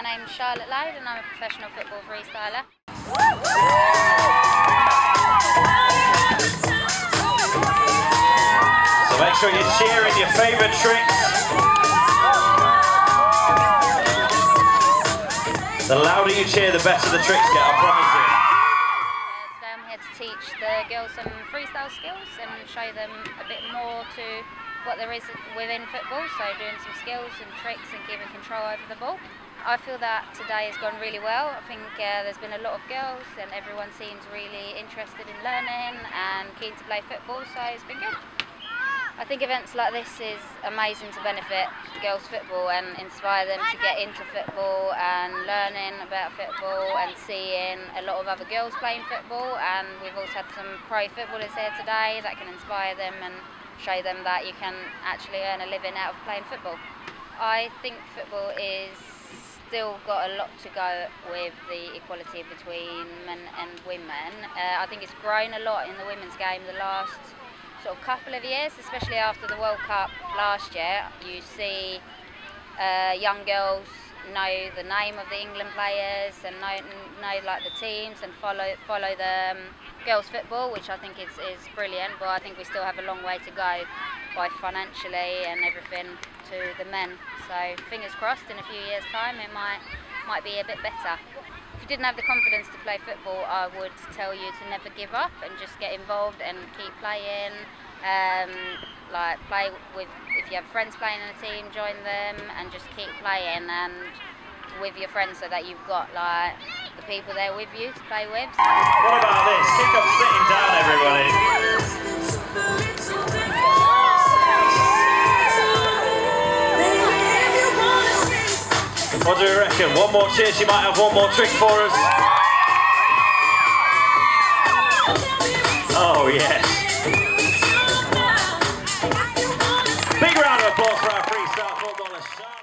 My name's Charlotte Lowe and I'm a professional football freestyler. So make sure you're cheering your favourite tricks. The louder you cheer, the better the tricks get, I promise you. Today I'm here to teach the girls some freestyle skills and show them a bit more to what there is within football, so doing some skills and tricks and giving control over the ball. I feel that today has gone really well. I think there's been a lot of girls and everyone seems really interested in learning and keen to play football, so it's been good. I think events like this is amazing to benefit girls' football and inspire them to get into football and learning about football and seeing a lot of other girls playing football, and we've also had some pro footballers here today that can inspire them and show them that you can actually earn a living out of playing football. I think football is still got a lot to go with the equality between men and women. I think it's grown a lot in the women's game the last sort of couple of years, especially after the World Cup last year. You see young girls know the name of the England players and know like the teams and follow the girls' football, which I think is brilliant, but I think we still have a long way to go by financially and everything to the men. So fingers crossed, in a few years' time it might be a bit better. If you didn't have the confidence to play football, I would tell you to never give up and just get involved and keep playing. Like play with, if you have friends playing in a team, join them and just keep playing and with your friends so that you've got like the people there with you to play with. What about this? Sick of sitting down, everybody. What do you reckon? One more cheer, she might have one more trick for us. Oh yes. Big round of applause for our freestyle footballer.